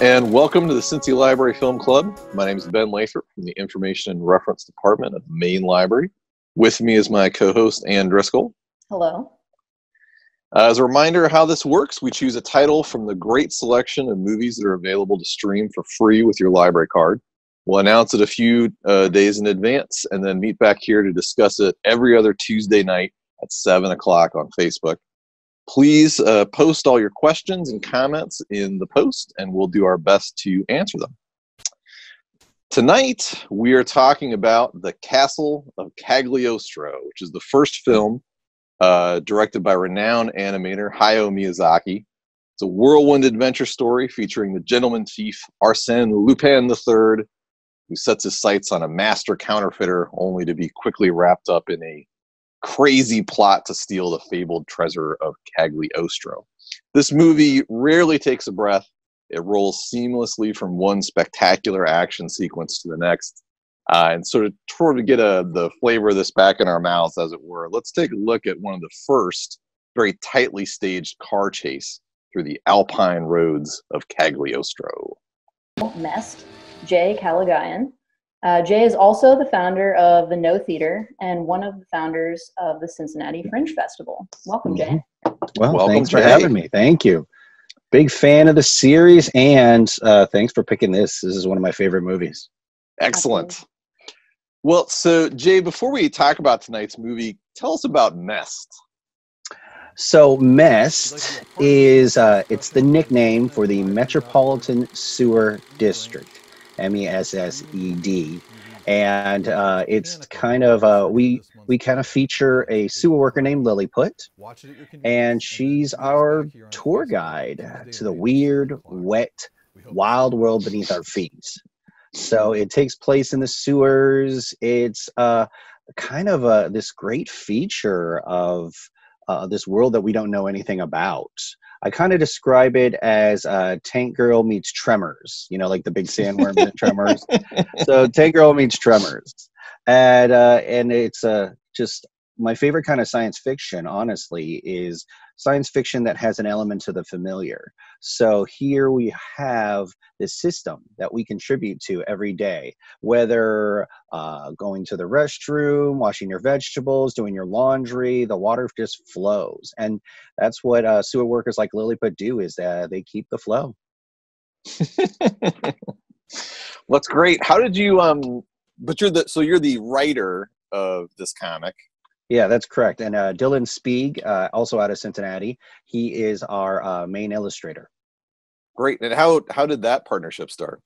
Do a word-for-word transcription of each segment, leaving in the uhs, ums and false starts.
and welcome to the Cincy Library Film Club. My name is Ben Lathrop from the Information and Reference Department of the Main Library. With me is my co-host, Ann Driscoll. Hello. Uh, as a reminder of how this works, we choose a title from the great selection of movies that are available to stream for free with your library card. We'll announce it a few uh, days in advance and then meet back here to discuss it every other Tuesday night at seven o'clock on Facebook. Please uh, post all your questions and comments in the post, and we'll do our best to answer them. Tonight, we are talking about The Castle of Cagliostro, which is the first film uh, directed by renowned animator Hayao Miyazaki. It's a whirlwind adventure story featuring the gentleman thief Arsene Lupin the third, who sets his sights on a master counterfeiter only to be quickly wrapped up in a crazy plot to steal the fabled treasure of Cagliostro. This movie rarely takes a breath. It rolls seamlessly from one spectacular action sequence to the next. Uh, and sort of toward to get a, the flavor of this back in our mouths, as it were, let's take a look at one of the first very tightly staged car chase through the alpine roads of Cagliostro. Nest Jay Kalagayan. Uh, Jay is also the founder of the No Theater and one of the founders of the Cincinnati Fringe Festival. Welcome, Jay. Well, Welcome, thanks Jay. for having me. Thank you. Big fan of the series, and uh, thanks for picking this. This is one of my favorite movies. Excellent. Absolutely. Well, so Jay, before we talk about tonight's movie, tell us about Messed. So Messed is uh, it's the nickname for the Metropolitan Sewer District. M E S S E D, and uh, it's kind of uh, we we kind of feature a sewer worker named Lilliput, and she's our tour guide to the weird, wet, wild world beneath our feet. So it takes place in the sewers. It's uh, kind of a, this great feature of uh, this world that we don't know anything about. I kind of describe it as uh, Tank Girl meets Tremors, you know, like the big sandworms and Tremors. So Tank Girl meets Tremors. And uh, and it's uh, just my favorite kind of science fiction, honestly, is science fiction that has an element to the familiar. So here we have this system that we contribute to every day, whether uh, going to the restroom, washing your vegetables, doing your laundry, the water just flows. And that's what uh, sewer workers like Lilliput do, is uh, they keep the flow. That's great. How did you, um, but you're the, so you're the writer of this comic. Yeah, that's correct. And uh, Dylan Spieg, uh, also out of Cincinnati, he is our uh, main illustrator. Great. And how, how did that partnership start?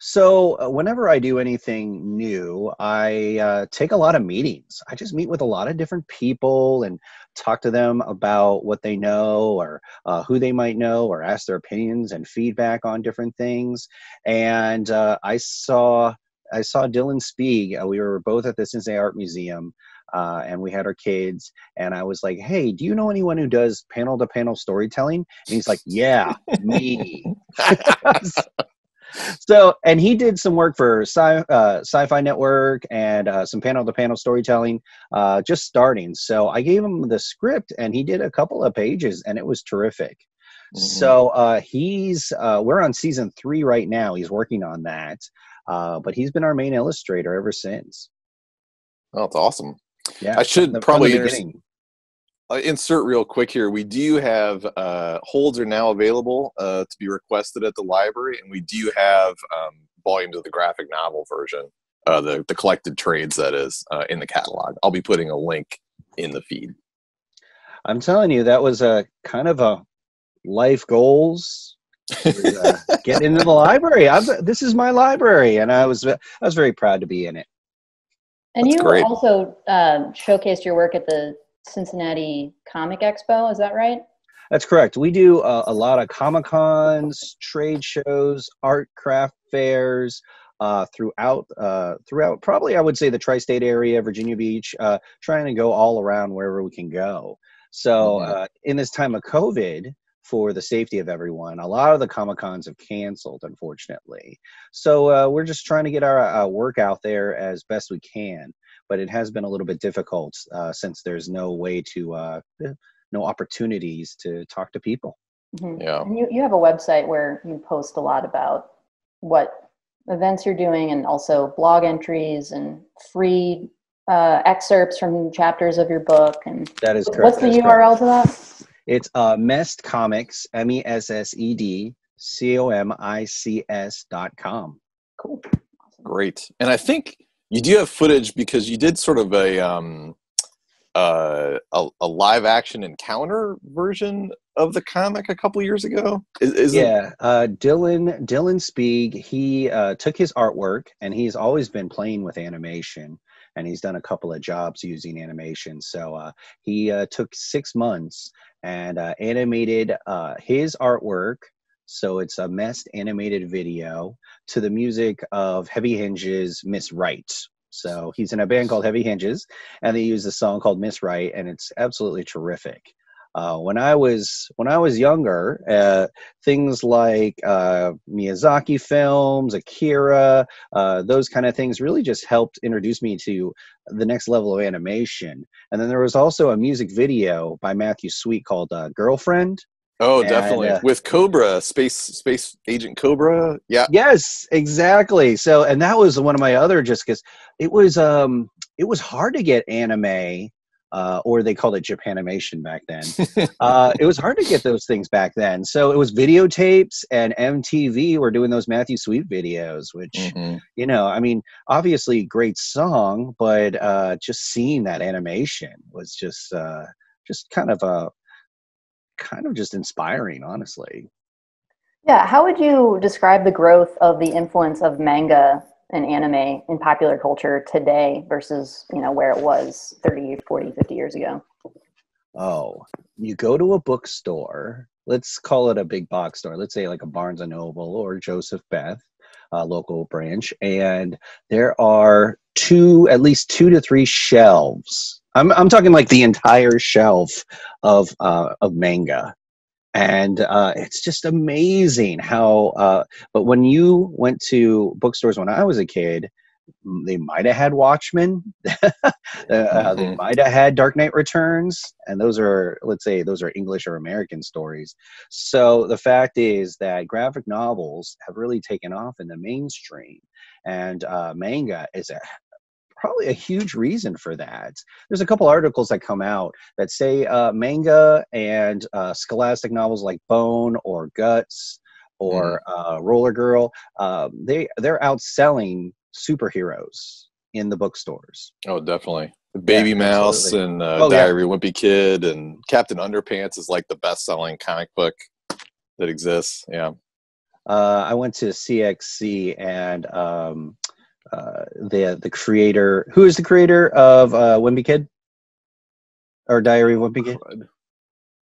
So uh, whenever I do anything new, I uh, take a lot of meetings. I just meet with a lot of different people and talk to them about what they know or uh, who they might know, or ask their opinions and feedback on different things. And uh, I saw I saw Dylan Spieg. Uh, we were both at the Cincinnati Art Museum. Uh, and we had our kids, and I was like, hey, do you know anyone who does panel-to-panel storytelling? And he's like, yeah, me. So, and he did some work for Sci- uh, Sci-Fi Network and uh, some panel-to-panel storytelling, uh, just starting. So I gave him the script, and he did a couple of pages, and it was terrific. Mm-hmm. So uh, he's uh, we're on season three right now. He's working on that, uh, but he's been our main illustrator ever since. Oh, that's awesome. Yeah, I should the, probably insert, uh, insert real quick here. We do have uh, holds are now available uh, to be requested at the library, and we do have um, volumes of the graphic novel version, uh, the the collected trades that is uh, in the catalog. I'll be putting a link in the feed. I'm telling you, that was a kind of a life goals. Was, uh, get into the library. I'm, this is my library, and I was I was very proud to be in it. And That's you great. also um, showcased your work at the Cincinnati Comic Expo, is that right? That's correct. We do uh, a lot of Comic-Cons, trade shows, art craft fairs uh, throughout, uh, throughout probably I would say the tri-state area, Virginia Beach, uh, trying to go all around wherever we can go. So mm-hmm. uh, in this time of COVID, for the safety of everyone, a lot of the Comic-Cons have canceled, unfortunately. So uh, we're just trying to get our uh, work out there as best we can, but it has been a little bit difficult uh, since there's no way to, uh, no opportunities to talk to people. Mm-hmm. Yeah. And you, you have a website where you post a lot about what events you're doing, and also blog entries and free uh, excerpts from chapters of your book. And that is correct. What's the U R L correct. to that? It's uh, Messed Comics, M E S S E D C O M I C S dot com. Cool. Great. And I think you do have footage, because you did sort of a um, uh, a, a live action encounter version of the comic a couple years ago. Is, is yeah, uh, Dylan Dylan Spieg, he uh, took his artwork, and he's always been playing with animation, and he's done a couple of jobs using animation. So uh, he uh, took six months and uh, animated uh, his artwork. So it's a Messed animated video to the music of Heavy Hinges' Miss Right. So he's in a band called Heavy Hinges, and they use a song called Miss Right, and it's absolutely terrific. Uh, when I was when I was younger, uh, things like uh, Miyazaki films, Akira, uh, those kind of things really just helped introduce me to the next level of animation. And then there was also a music video by Matthew Sweet called uh, Girlfriend. Oh, and, definitely. Uh, With Cobra, Space Space Agent Cobra. Yeah. Yes, exactly. So, and that was one of my other, just because it was um it was hard to get anime, uh, or they called it Japanimation back then. uh, it was hard to get those things back then. So it was videotapes, and M T V were doing those Matthew Sweet videos, which, mm-hmm. you know, I mean, obviously great song, but uh, just seeing that animation was just uh, just kind of a kind of just inspiring, honestly. Yeah. How would you describe the growth of the influence of manga and anime in popular culture today versus, you know, where it was thirty, forty, fifty years ago? Oh, you go to a bookstore, let's call it a big box store, let's say like a Barnes and Noble or Joseph Beth, a local branch, and there are two, at least two to three shelves. I'm, I'm talking like the entire shelf of, uh, of manga. And uh, it's just amazing how, uh, but when you went to bookstores when I was a kid, they might have had Watchmen, uh, mm-hmm. they might have had Dark Knight Returns. And those are, let's say, those are English or American stories. So the fact is that graphic novels have really taken off in the mainstream. And uh, manga is a probably a huge reason for that. There's a couple articles that come out that say uh, manga and uh, scholastic novels like Bone or Guts or mm. uh, Roller Girl, uh, they, they're outselling superheroes in the bookstores. Oh, definitely. Baby yeah, Mouse absolutely. and uh, oh, Diary yeah. Wimpy Kid and Captain Underpants is like the best-selling comic book that exists. Yeah. Uh, I went to C X C and... Um, Uh, the the creator, who is the creator of uh, Wimpy Kid or Diary of Wimpy Kid?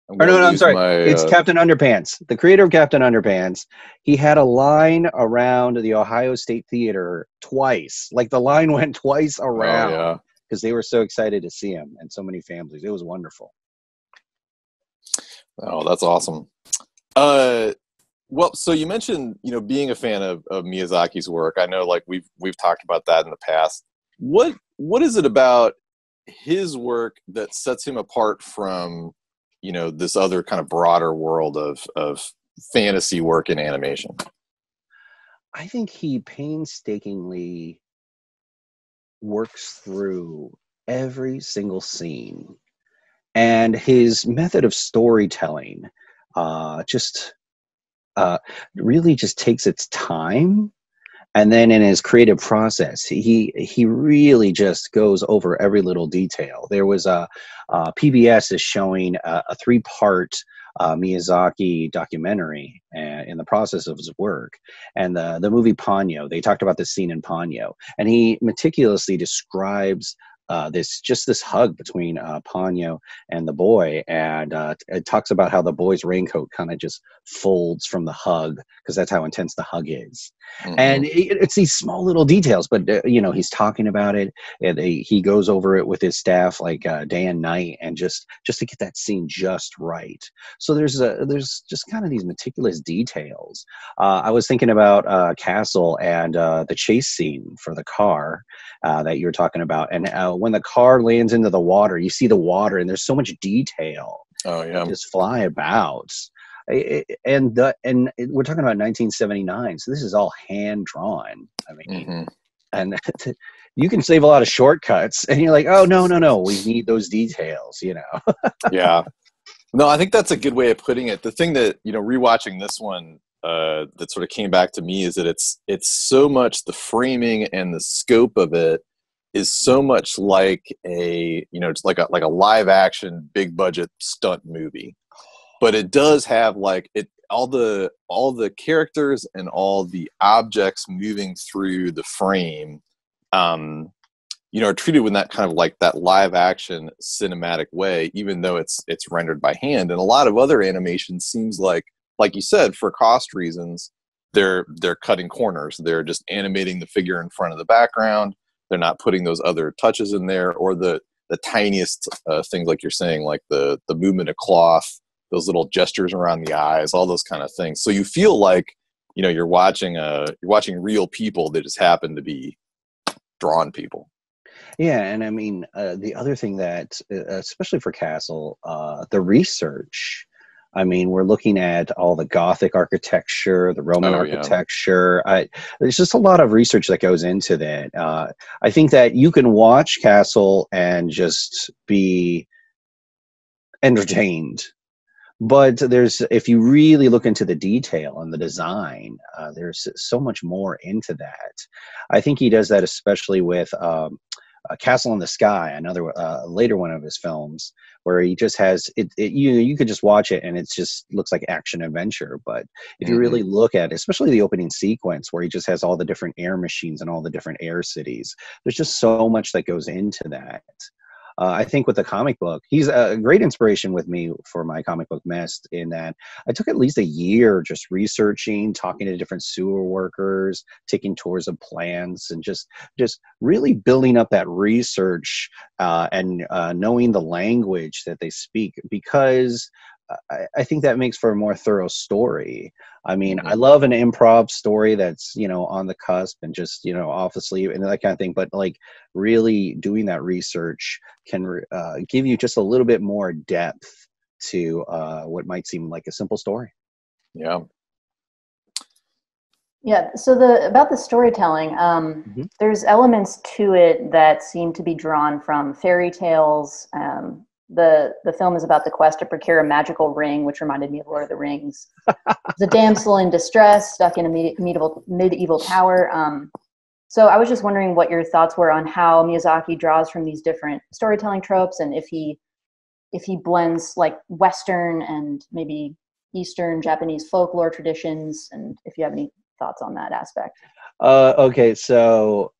Or no, no, I'm sorry. My, uh... It's Captain Underpants. The creator of Captain Underpants. He had a line around the Ohio State Theater twice. Like the line went twice around because oh, yeah. they were so excited to see him, and so many families. It was wonderful. Oh, that's awesome. Uh. Well, so you mentioned, you know, being a fan of, of Miyazaki's work. I know, like we've we've talked about that in the past. What what is it about his work that sets him apart from, you know, this other kind of broader world of of fantasy work and animation? I think he painstakingly works through every single scene, and his method of storytelling uh, just. Uh, really just takes its time, and then in his creative process he he really just goes over every little detail. There was a uh, P B S is showing a, a three-part uh, Miyazaki documentary uh, in the process of his work, and the, the movie Ponyo, they talked about this scene in Ponyo, and he meticulously describes Uh, this just this hug between uh, Ponyo and the boy, and uh, it talks about how the boy's raincoat kind of just folds from the hug because that's how intense the hug is. Mm-hmm. And it, it's these small little details, but uh, you know, he's talking about it, and they, he goes over it with his staff like uh, day and night, and just just to get that scene just right. So there's a, there's just kind of these meticulous details. Uh, I was thinking about uh, Castle and uh, the chase scene for the car uh, that you were talking about, and uh, when the car lands into the water, you see the water, and there's so much detail. Oh yeah, just fly about. and the, and we're talking about nineteen seventy-nine, so this is all hand drawn. I mean, mm-hmm. and you can save a lot of shortcuts, and you're like, oh no, no, no, we need those details, you know. Yeah, no, I think that's a good way of putting it. The thing that, you know, rewatching this one, uh, that sort of came back to me is that it's it's so much the framing and the scope of it is so much like a, you know, it's like a like a live action big budget stunt movie. But it does have like it all the all the characters and all the objects moving through the frame, um, you know, are treated with that kind of like that live action cinematic way, even though it's it's rendered by hand. And a lot of other animation seems like, like you said, for cost reasons, they're they're cutting corners. They're just animating the figure in front of the background. They're not putting those other touches in there, or the the tiniest uh, things like you're saying, like the the movement of cloth, those little gestures around the eyes, all those kind of things. So you feel like, you know, you're watching a, you're watching real people that just happen to be drawn people. Yeah. And I mean, uh, the other thing that, uh, especially for Castle, uh, the research, I mean, we're looking at all the Gothic architecture, the Roman oh, architecture. Yeah. I, there's just a lot of research that goes into that. Uh, I think that you can watch Castle and just be entertained. But there's, if you really look into the detail and the design, uh, there's so much more into that. I think he does that especially with um, uh, Castle in the Sky, another uh, later one of his films, where he just has it, it. You you could just watch it and it just looks like action adventure. But if you mm-hmm. really look at it, especially the opening sequence where he just has all the different air machines and all the different air cities, there's just so much that goes into that. Uh, I think with the comic book, he's a great inspiration with me for my comic book Messed, in that I took at least a year just researching, talking to different sewer workers, taking tours of plants, and just just really building up that research uh, and uh, knowing the language that they speak, because I, I think that makes for a more thorough story. I mean, mm-hmm. I love an improv story that's, you know, on the cusp and just, you know, off the sleeve and that kind of thing. But like really doing that research can uh, give you just a little bit more depth to uh, what might seem like a simple story. Yeah. Yeah. So the, about the storytelling, um, mm-hmm. there's elements to it that seem to be drawn from fairy tales. Um, The the film is about the quest to procure a magical ring, which reminded me of Lord of the Rings. The damsel in distress, stuck in a medieval medieval tower. Um, so I was just wondering what your thoughts were on how Miyazaki draws from these different storytelling tropes, and if he if he blends like Western and maybe Eastern Japanese folklore traditions, and if you have any thoughts on that aspect. Uh, okay, so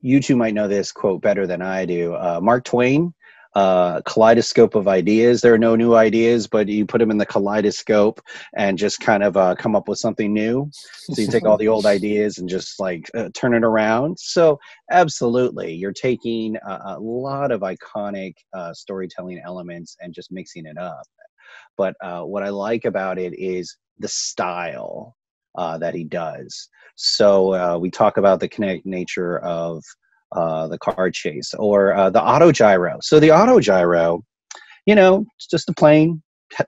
you two might know this quote better than I do. Uh, Mark Twain. Uh, kaleidoscope of ideas. There are no new ideas, but you put them in the kaleidoscope and just kind of uh, come up with something new. So you take all the old ideas and just like uh, turn it around. So absolutely, you're taking a, a lot of iconic uh, storytelling elements and just mixing it up. But uh, what I like about it is the style uh, that he does. So uh, we talk about the kinetic nature of Uh, the car chase, or uh, the autogyro. So the autogyro, you know, it's just a plane,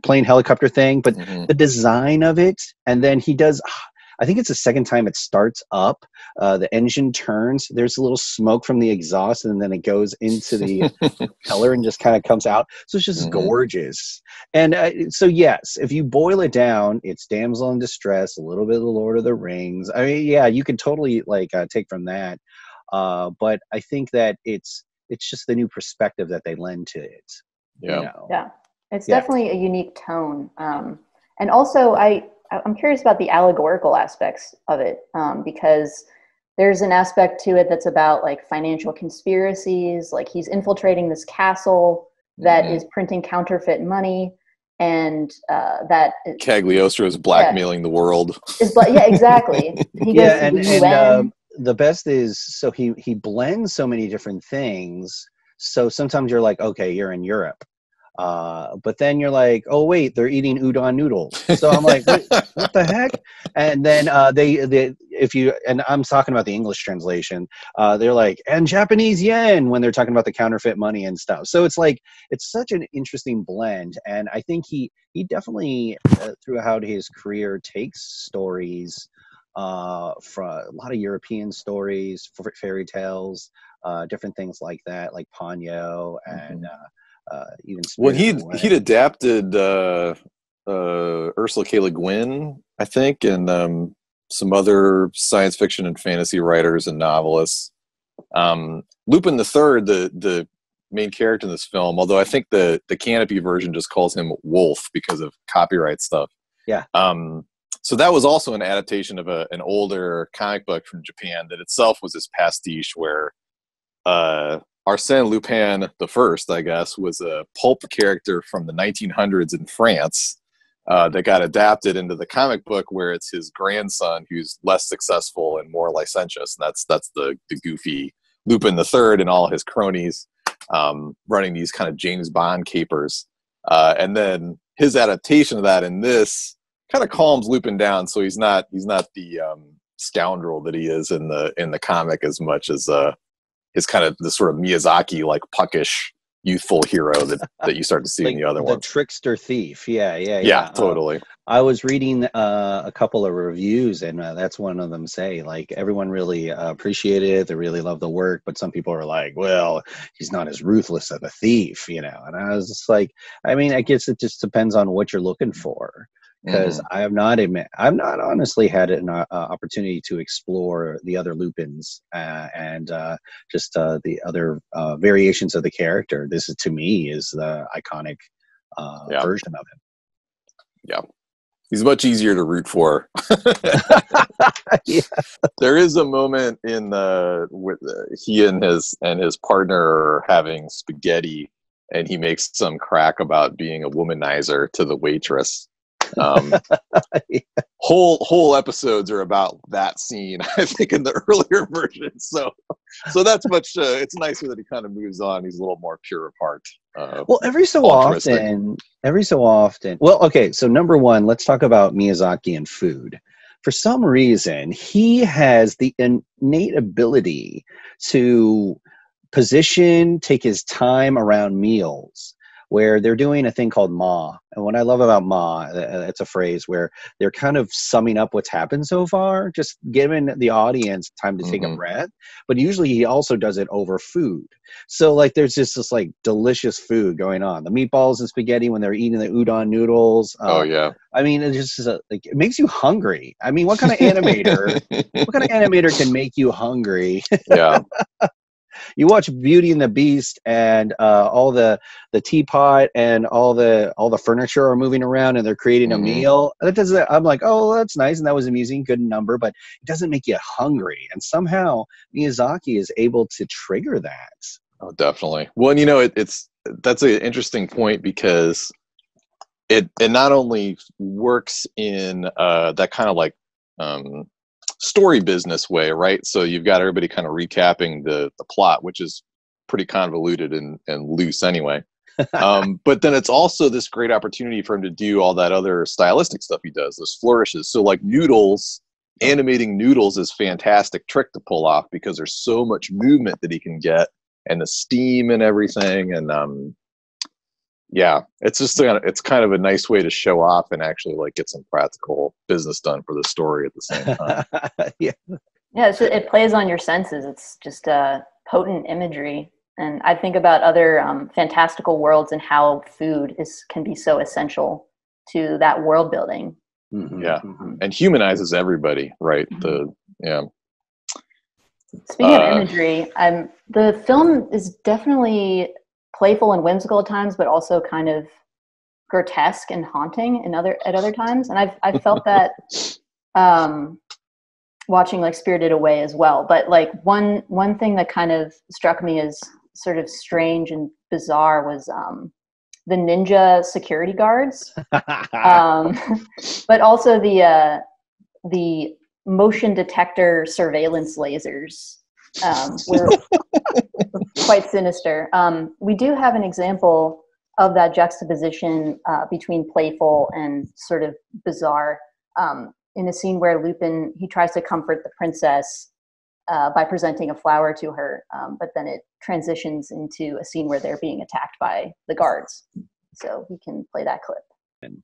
plane helicopter thing, but mm-hmm. the design of it, and then he does, I think it's the second time it starts up, uh, the engine turns, there's a little smoke from the exhaust, and then it goes into the propeller and just kind of comes out. So it's just mm-hmm. gorgeous. And uh, so yes, if you boil it down, it's damsel in distress, a little bit of the Lord of the Rings. I mean, yeah, you could totally like uh, take from that. Uh, but I think that it's it's just the new perspective that they lend to it. Yeah, you know? Yeah, it's yeah. definitely a unique tone. Um, and also, I I'm curious about the allegorical aspects of it, um, because there's an aspect to it that's about like financial conspiracies. Like he's infiltrating this castle that mm-hmm. is printing counterfeit money, and uh, that Cagliostro is blackmailing yeah. the world. Is bla- yeah, exactly. He yeah, goes and, to the U N. And, um, the best is, so he, he blends so many different things. So sometimes you're like, okay, you're in Europe. Uh, but then you're like, oh wait, they're eating udon noodles. So I'm like, what, what the heck? And then uh, they, they, if you, and I'm talking about the English translation, uh, they're like, and Japanese yen when they're talking about the counterfeit money and stuff. So it's like, it's such an interesting blend. And I think he, he definitely uh, throughout his career takes stories uh, from a lot of European stories, fairy tales, uh, different things like that, like Ponyo and, mm-hmm. uh, Uh, even well, he'd, he'd adapted uh, uh, Ursula K. Le Guin, I think, and um, some other science fiction and fantasy writers and novelists. Um, Lupin the third, the, the main character in this film, although I think the, the Canopy version just calls him Wolf because of copyright stuff. Yeah. Um, so that was also an adaptation of a, an older comic book from Japan that itself was this pastiche where... Uh, Arsene Lupin the first, I guess, was a pulp character from the nineteen hundreds in France uh, that got adapted into the comic book where it's his grandson who's less successful and more licentious. And that's that's the, the goofy Lupin the third and all his cronies um, running these kind of James Bond capers. Uh, and then his adaptation of that in this kind of calms Lupin down, so he's not he's not the um, scoundrel that he is in the in the comic as much as... Uh, It's kind of the sort of Miyazaki, like puckish, youthful hero that, that you start to see like in the other one. The ones. Trickster thief. Yeah, yeah, yeah. Yeah, totally. Uh, I was reading uh, a couple of reviews, and uh, that's one of them say, like, everyone really uh, appreciated it. They really love the work, but some people are like, well, he's not as ruthless of a thief, you know? And I was just like, I mean, I guess it just depends on what you're looking for. Because mm-hmm. I have not admit, I've not honestly had an uh, opportunity to explore the other Lupins uh, and uh, just uh, the other uh, variations of the character. This is, to me, is the iconic uh, yeah. version of him. Yeah, he's much easier to root for. yeah. There is a moment in the with uh, he and his and his partner are having spaghetti, and he makes some crack about being a womanizer to the waitress. um yeah. whole whole episodes are about that scene, I think, in the earlier version, so so that's much uh, it's nicer that he kind of moves on. He's a little more pure of heart. Uh, well, every so altruistic. often every so often well okay so number one, let's talk about Miyazaki and food. For some reason, he has the innate ability to position, take his time around meals, where they're doing a thing called ma. And what I love about ma, it's a phrase where they're kind of summing up what's happened so far, just giving the audience time to take mm-hmm. a breath. But usually he also does it over food. So like there's just this like delicious food going on. The meatballs and spaghetti when they're eating the udon noodles. Um, oh yeah. I mean, it just is a, like it makes you hungry. I mean, what kind of animator? what kind of animator can make you hungry? Yeah. You watch Beauty and the Beast, and uh, all the the teapot and all the all the furniture are moving around, and they're creating mm-hmm. a meal. That doesn't. I'm like, oh, that's nice, and that was amusing, good number, but it doesn't make you hungry. And somehow Miyazaki is able to trigger that. Oh, definitely. Well, and you know, it, it's that's an interesting point because it it not only works in uh, that kind of like. Um, story business way, right? So you've got everybody kind of recapping the, the plot, which is pretty convoluted and, and loose anyway. Um, but then it's also this great opportunity for him to do all that other stylistic stuff he does, those flourishes. So like noodles, animating noodles is fantastic trick to pull off because there's so much movement that he can get and the steam and everything. And um, yeah, it's just a, it's kind of a nice way to show off and actually like get some practical business done for the story at the same time. yeah, yeah, it's just, it plays on your senses. It's just a uh, potent imagery, and I think about other um, fantastical worlds and how food is can be so essential to that world building. Mm-hmm, yeah, mm-hmm. And humanizes everybody, right? Mm-hmm. The yeah. Speaking uh, of imagery, um, the film is definitely. Playful and whimsical at times, but also kind of grotesque and haunting in other at other times. And I've I've felt that um, watching like Spirited Away as well. But like one one thing that kind of struck me as sort of strange and bizarre was um, the ninja security guards, um, but also the uh, the motion detector surveillance lasers. Um, were quite sinister. Um, we do have an example of that juxtaposition uh, between playful and sort of bizarre, um, in a scene where Lupin, he tries to comfort the princess uh, by presenting a flower to her, um, but then it transitions into a scene where they're being attacked by the guards. So we can play that clip.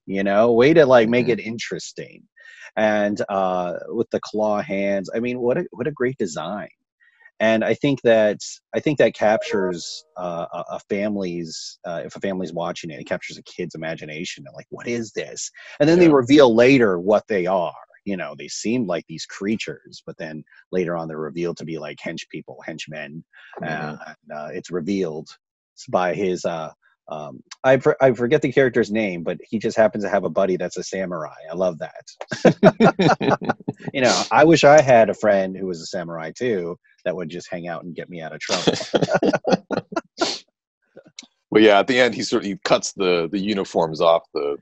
You know, way to like make it interesting, and uh, with the claw hands. I mean, what a what a great design, and I think that I think that captures uh, a, a family's uh, if a family's watching it, it captures a kid's imagination. They're like, what is this? And then yeah. they reveal later what they are. You know, they seem like these creatures, but then later on they're revealed to be like hench people, henchmen. Mm-hmm. uh, and, uh, it's revealed by his. Uh, Um, I, for, I forget the character's name, but he just happens to have a buddy that's a samurai. I love that. You know, I wish I had a friend who was a samurai too, that would just hang out and get me out of trouble. Well, yeah, at the end, he sort of he cuts the, the uniforms off the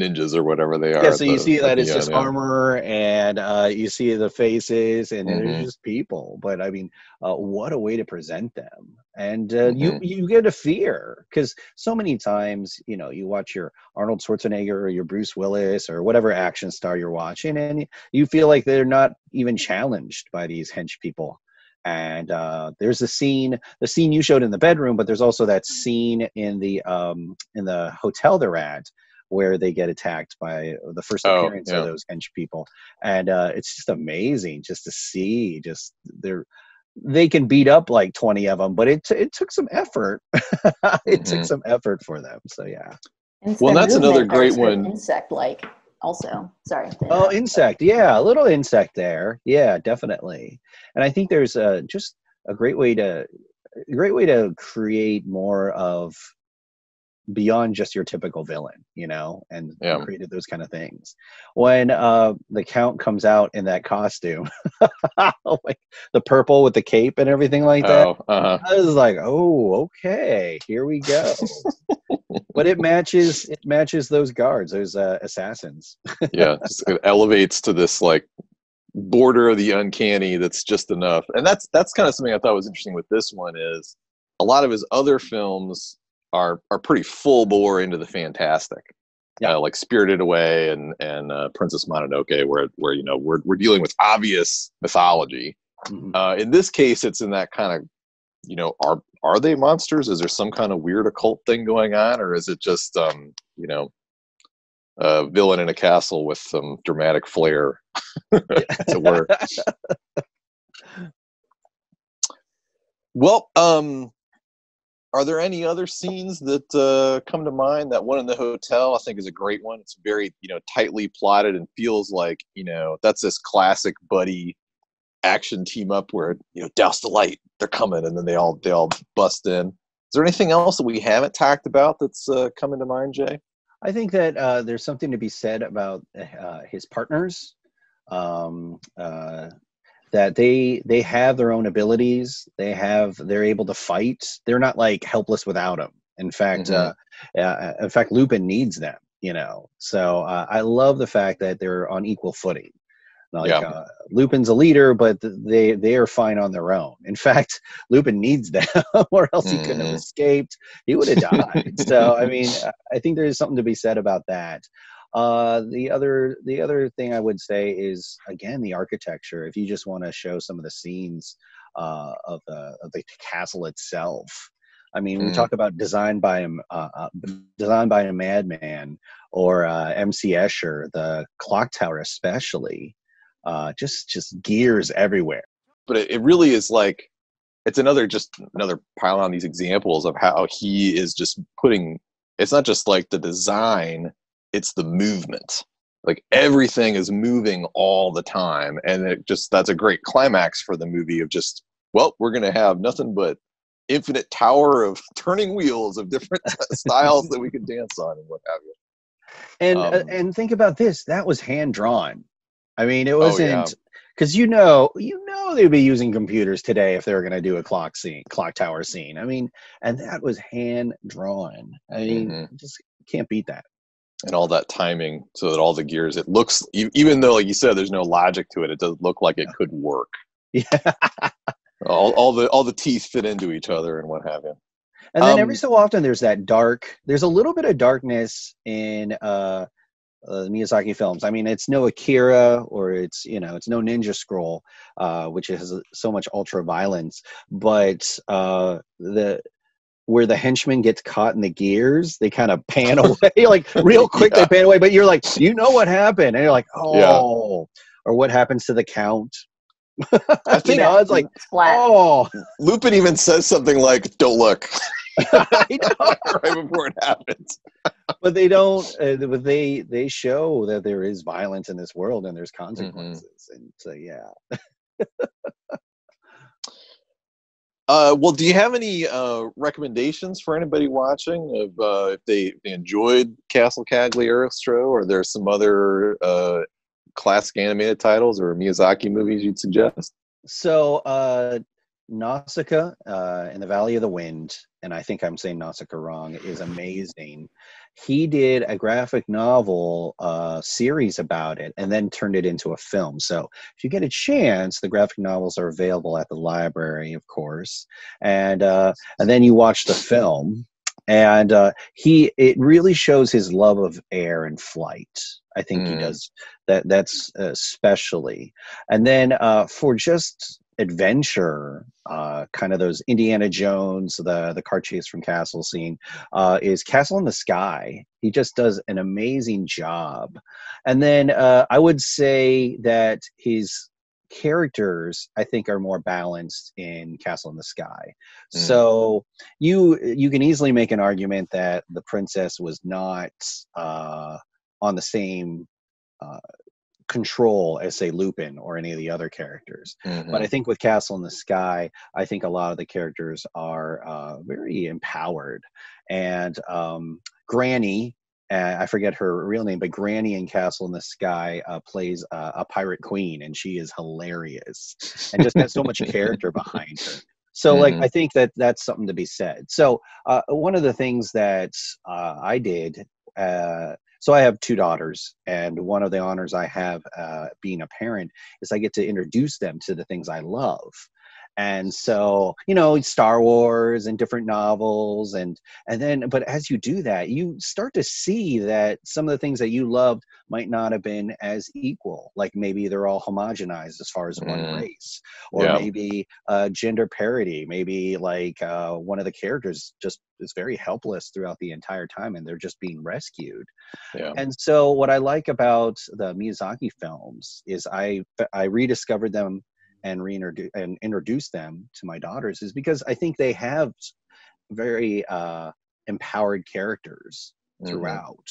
ninjas or whatever they are. Yeah, so you the, see that it's just end, armor, yeah. and uh, you see the faces, and mm-hmm. they're just people. But I mean, uh, what a way to present them. And uh, mm-hmm. you you get a fear, because so many times, you know, you watch your Arnold Schwarzenegger or your Bruce Willis or whatever action star you're watching, and you feel like they're not even challenged by these hench people. And uh, there's a scene, the scene you showed in the bedroom, but there's also that scene in the um, in the hotel they're at, where they get attacked by the first oh, appearance yeah. of those hench people. And uh, it's just amazing just to see just they're, they can beat up like twenty of them, but it, it took some effort. it mm-hmm. took some effort for them. So yeah. And well, that's another great one. Insect-like also, sorry. Oh, insect. Yeah. A little insect there. Yeah, definitely. And I think there's a, just a great way to, a great way to create more of, beyond just your typical villain, you know, and yeah. created those kind of things. When uh, the Count comes out in that costume, like the purple with the cape and everything like that, oh, uh-huh. I was like, oh, okay, here we go. But it matches, it matches those guards, those uh, assassins. Yeah, it elevates to this like border of the uncanny that's just enough. And that's that's kind of something I thought was interesting with this one is a lot of his other films are are pretty full bore into the fantastic, yeah. uh, like Spirited Away and and uh, Princess Mononoke, where where you know we're we're dealing with obvious mythology. Mm-hmm. Uh, in this case, it's in that kind of, you know, are are they monsters? Is there some kind of weird occult thing going on, or is it just um, you know, a villain in a castle with some dramatic flair, as it were? Well, um. Are there any other scenes that uh, come to mind? That one in the hotel, I think, is a great one. It's very, you know, tightly plotted and feels like, you know, that's this classic buddy action team up where, you know, douse the light, they're coming, and then they all they all bust in. Is there anything else that we haven't talked about that's uh, coming to mind, Jay? I think that uh, there's something to be said about uh, his partners. Um, uh, that they they have their own abilities, they have they're able to fight, they're not like helpless without them. In fact, mm-hmm. uh, uh, in fact, Lupin needs them, you know. So uh, I love the fact that they're on equal footing. Like yeah. uh, Lupin's a leader, but they they are fine on their own. In fact, Lupin needs them, or else he mm. couldn't have escaped. He would have died. So I mean, I think there is something to be said about that. Uh, the other, the other thing I would say is, again, the architecture. If you just want to show some of the scenes uh, of, the, of the castle itself, I mean, mm. we talk about designed by a uh, uh, designed by a madman, or uh, M C Escher, the clock tower especially, uh, just just gears everywhere. But it really is like it's another just another pile on these examples of how he is just putting. It's not just like the design. It's the movement. Like everything is moving all the time. And it just, that's a great climax for the movie of just, well, we're going to have nothing but infinite tower of turning wheels of different styles that we can dance on and what have you. And, um, uh, and think about this, that was hand drawn. I mean, it wasn't, oh, yeah. Because you know, you know they'd be using computers today if they were going to do a clock scene, clock tower scene. I mean, and that was hand drawn. I mean, mm-hmm. just can't beat that. And all that timing so that all the gears, it looks, even though, like you said, there's no logic to it, it does look like it could work. Yeah. all, all the all the teeth fit into each other and what have you. And then um, every so often there's that dark, there's a little bit of darkness in uh, uh, Miyazaki films. I mean, it's no Akira, or it's, you know, it's no Ninja Scroll, uh, which has so much ultra violence, but uh, the, where the henchman gets caught in the gears, they kind of pan away, like real quick, yeah. they pan away, but you're like, you know what happened. And you're like, oh, yeah. Or what happens to the count? I think you know, it's like, flat. Oh, Lupin even says something like, don't look. I know. Right before it happens. But they don't, uh, but they, they show that there is violence in this world and there's consequences. Mm-hmm. And so, yeah. Uh, well, do you have any uh, recommendations for anybody watching of, uh, if they, if they enjoyed Castle Cagliostro, or there's some other uh, classic animated titles or Miyazaki movies you'd suggest? So uh, Nausicaa uh, in the Valley of the Wind, and I think I'm saying Nausicaa wrong, is amazing. He did a graphic novel uh, series about it and then turned it into a film. So if you get a chance, the graphic novels are available at the library, of course. And, uh, and then you watch the film, and uh, he, it really shows his love of air and flight. I think mm. he does that. That's uh, especially. And then uh, for just adventure, uh kind of those Indiana Jones, the the car chase from Castle scene, uh is Castle in the Sky. He just does an amazing job. And then uh I would say that his characters, I think, are more balanced in Castle in the Sky. Mm. So you you can easily make an argument that the princess was not uh on the same uh control as, say, Lupin or any of the other characters. Mm-hmm. But I think with Castle in the Sky, I think a lot of the characters are uh, very empowered. And um, Granny, uh, I forget her real name, but Granny in Castle in the Sky uh, plays uh, a pirate queen, and she is hilarious and just has so much character behind her. So, like, mm. I think that that's something to be said. So uh, one of the things that uh, I did, uh, so I have two daughters, and one of the honors I have uh, being a parent is I get to introduce them to the things I love. And so, you know, Star Wars and different novels. And, and then, but as you do that, you start to see that some of the things that you loved might not have been as equal. Like maybe they're all homogenized as far as one mm. race, or yeah. maybe uh, gender parity. Maybe like uh, one of the characters just is very helpless throughout the entire time, and they're just being rescued. Yeah. And so what I like about the Miyazaki films is I, I rediscovered them and reintroduce and introduce them to my daughters, is because I think they have very uh, empowered characters throughout,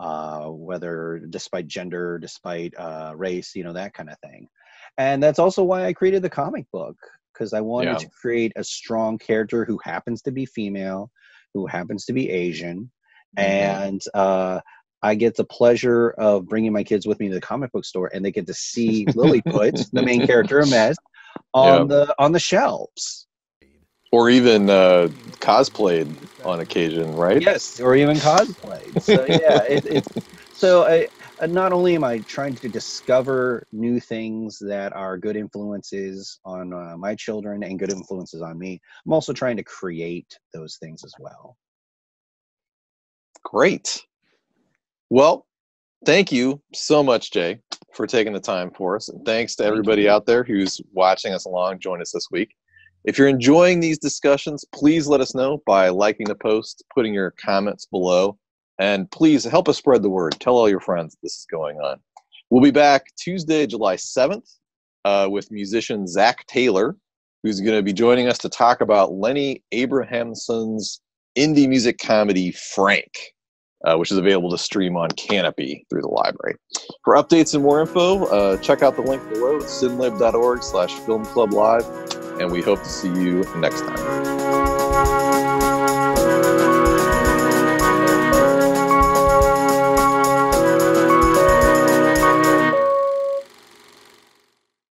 mm-hmm. uh, whether despite gender, despite uh, race, you know, that kind of thing. And that's also why I created the comic book, because I wanted yeah. to create a strong character who happens to be female, who happens to be Asian. Mm-hmm. And uh, I get the pleasure of bringing my kids with me to the comic book store, and they get to see Lilliput, the main character of Messed, on yep. the on the shelves, or even uh, cosplayed on occasion, right? Yes, or even cosplayed. So yeah, it, it, so I, not only am I trying to discover new things that are good influences on uh, my children and good influences on me, I'm also trying to create those things as well. Great. Well, thank you so much, Jay, for taking the time for us. And thanks to everybody out there who's watching us along. Join us this week. If you're enjoying these discussions, please let us know by liking the post, putting your comments below, and please help us spread the word. Tell all your friends this is going on. We'll be back Tuesday, July seventh, uh, with musician Zach Taylor, who's going to be joining us to talk about Lenny Abrahamson's indie music comedy, Frank. Uh, which is available to stream on Canopy through the library. For updates and more info, uh, check out the link below, sinlib dot org slash film club live, and we hope to see you next time.